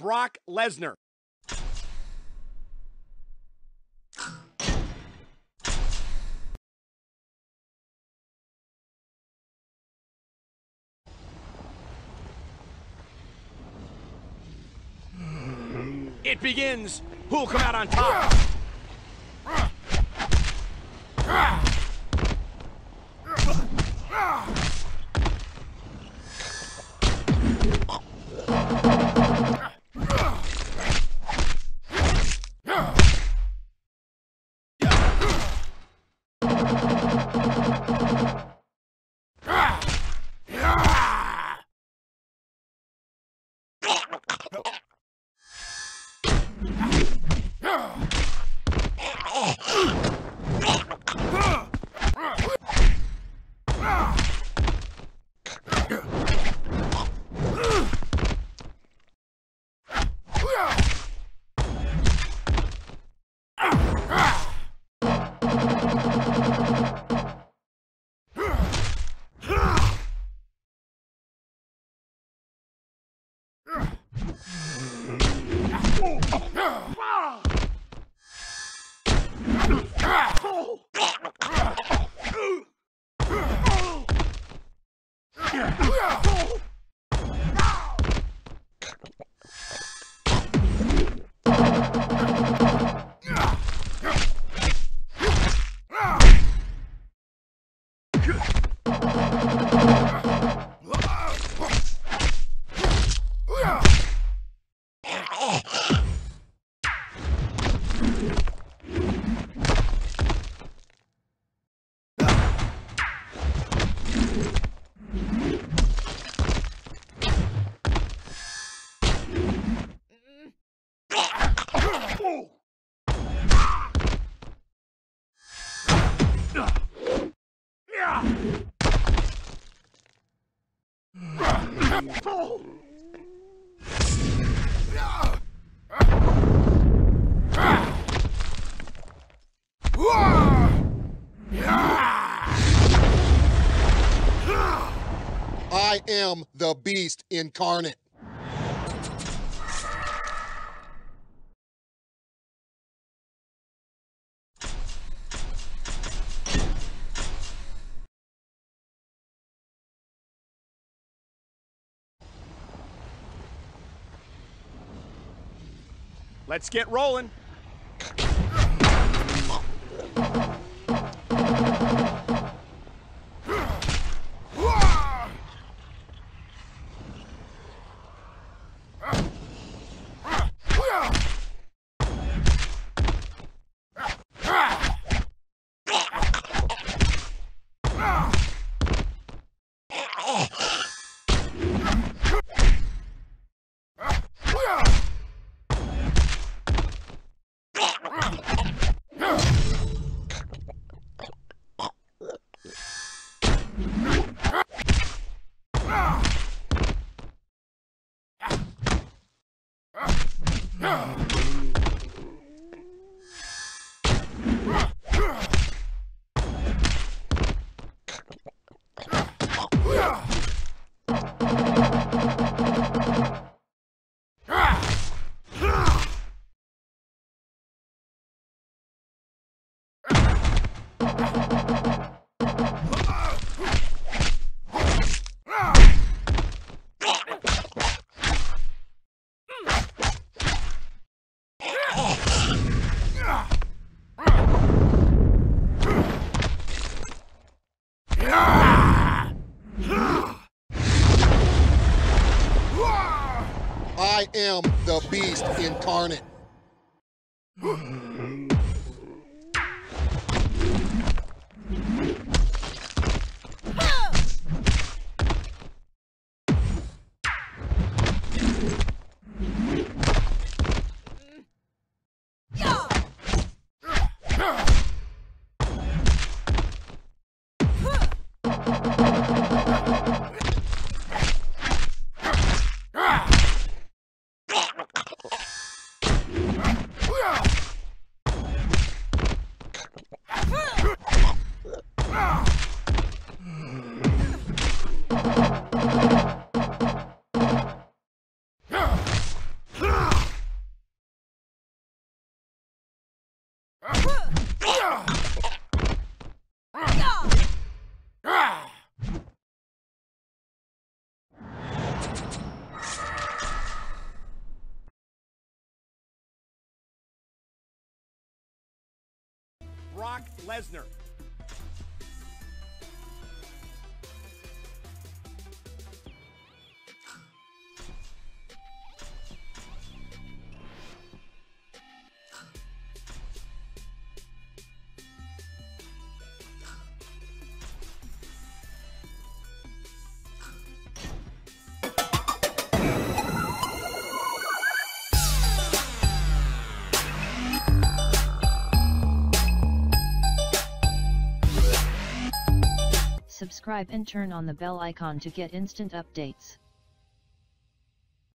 Brock Lesnar. It begins. Who'll come out on top? I am the beast incarnate. Let's get rolling. I am the beast incarnate. Brock Lesnar. Subscribe and turn on the bell icon to get instant updates.